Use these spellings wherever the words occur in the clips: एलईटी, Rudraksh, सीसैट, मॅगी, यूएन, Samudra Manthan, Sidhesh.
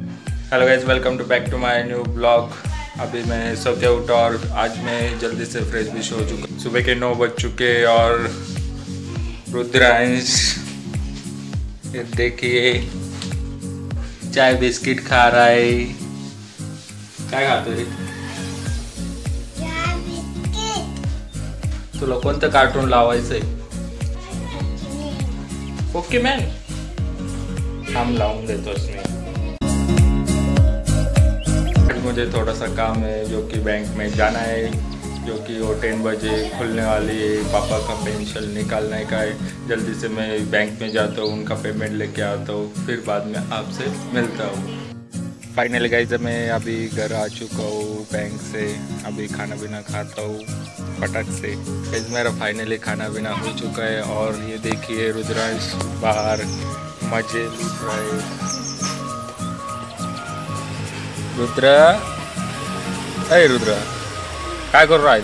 Hello guys, welcome to back to my new blog. अभी मैं सो के उठा और आज मैं जल्दी से फ्रेश भी हो चुका। सुबह के 9 बज चुके और रुद्रांश ये देखिए चाय बिस्किट खा रहा है। क्या खाते हो? तुला कोणतं कार्टून लावायचंय? ओके मॅन, काम लावून देतो उसमें। आज मुझे थोड़ा सा काम है जो कि बैंक में जाना है, जो कि वो 10 बजे खुलने वाली है। पापा का पेंशन निकालने का है। जल्दी से मैं बैंक में जाता हूँ, उनका पेमेंट लेके आता हूँ, फिर बाद में आपसे मिलता हूँ। फाइनली गाइस, मैं अभी घर आ चुका हूँ बैंक से। अभी खाना बिना खाता हूँ फटाक से। गाइस मेरा फाइनली खाना बिना हो चुका है और ये देखिए रुद्रांश बाहर मजे लूट रहा है। रुद्रा क्या कर रहा है?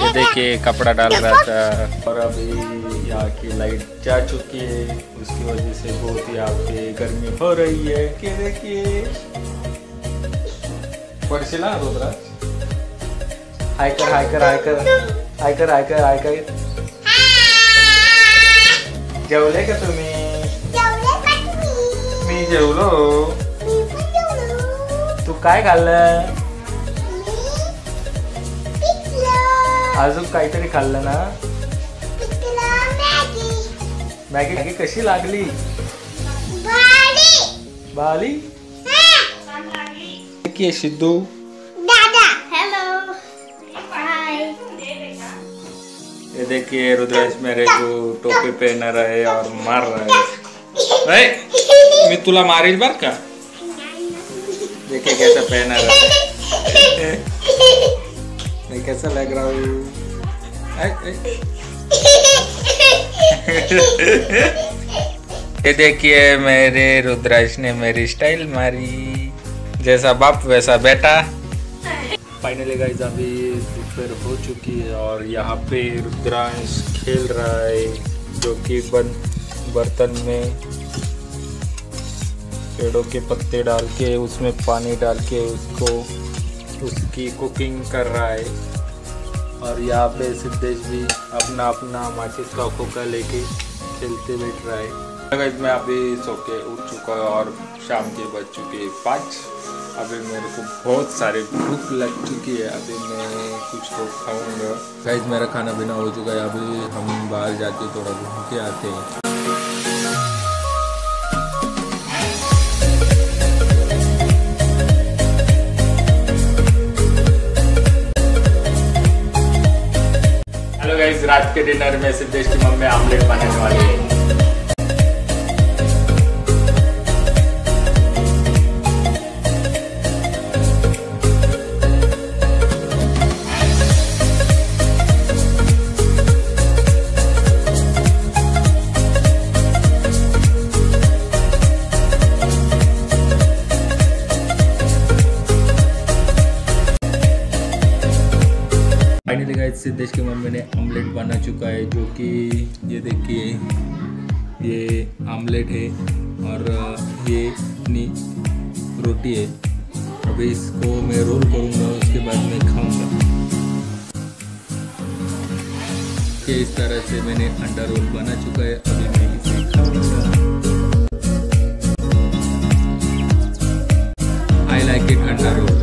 ये देखिए कपड़ा डाल रहा था। और अभी यहाँ की लाइट जा चुकी है, उसकी वजह से बहुत ही यहाँ पे गर्मी हो रही है। कि देखिए परसिला रुद्रा हाय कर जेवले का तुम्ही? मी जेवलो। तू काय खाल्लं? अजून काहीतरी खाल्लं ना? मॅगी कशी लागली? बाली के सिद्धू दादा हेलो हाय। ये देखिए रुद्रांश मेरे को टोपी पहना रहा है और मार रहा है। मी तुला मारील बर का? देखिए कैसा पहना रहा है। नहीं कैसा लग रहा हूँ? ये देखिए मेरे रुद्रांश ने मेरी स्टाइल मारी। जैसा बाप वैसा बेटा। फाइनली गाइस अभी दोपहर हो चुकी है और यहाँ पे रुद्रांश खेल रहा है, जो कि बर्तन में पेड़ों के पत्ते डाल के उसमें पानी डाल के उसकी कुकिंग कर रहा है। और यहाँ पे सिद्धेश भी अपना माचिस का खोखा लेके खेलते बैठ रहा है। गाइस मैं अभी सो के उठ चुका है और शाम के बज चुके 5। अभी मेरे को बहुत सारी भूख लग चुकी है। अभी मैं कुछ तो खाऊंगा। गाइस मेरा खाना बिना हो चुका है। अभी हम बाहर जाके थोड़ा घूम के आते हैं। रात के डिनर में सिद्धेश की मम्मी आमलेट बनाने वाली है। फाइनली गाइस सिद्धेश की मम्मी ने आमलेट बना चुका है, जो कि ये देखिए ये आमलेट है और ये अपनी रोटी है। अभी इसको मैं रोल करूँगा, उसके बाद मैं खाऊँगा। कि इस तरह से मैंने अंडा रोल बना चुका है। अभी मैं इसे खाऊँगा। I like it anda roll.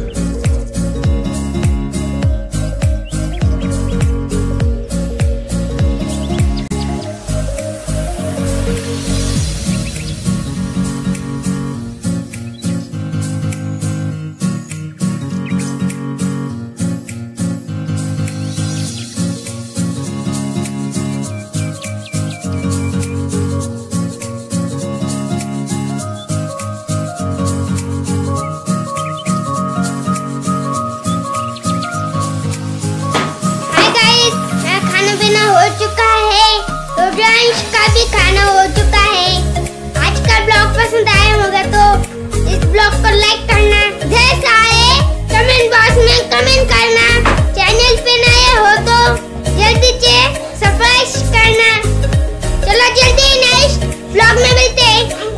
Rudransh का भी खाना हो चुका है। आज का ब्लॉग पसंद आया होगा तो इस ब्लॉग को लाइक करना, ढेर सारे कमेंट बॉक्स में कमेंट करना। चैनल पे नए हो तो जल्दी से सब्सक्राइब करना। चलो जल्दी नेक्स्ट ब्लॉग में मिलते हैं।